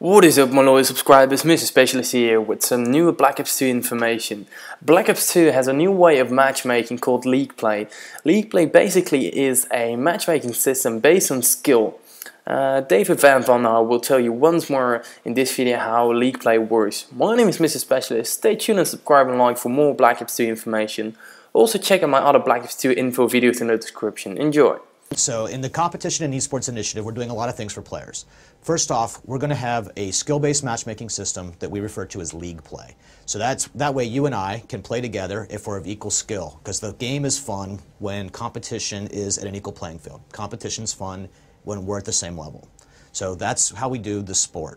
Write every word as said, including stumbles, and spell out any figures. What is up, my loyal subscribers? Mister Specialist here with some new Black Ops two information. Black Ops two has a new way of matchmaking called League Play. League Play basically is a matchmaking system based on skill. Uh, David Vahn Vonderhaar will tell you once more in this video how League Play works. My name is Mister Specialist. Stay tuned and subscribe and like for more Black Ops two information. Also check out my other Black Ops two info videos in the description. Enjoy! So in the Competition and Esports Initiative, we're doing a lot of things for players. First off, we're going to have a skill-based matchmaking system that we refer to as League Play. So that's, that way you and I can play together if we're of equal skill, because the game is fun when competition is at an equal playing field. Competition's fun when we're at the same level. So that's how we do the sport.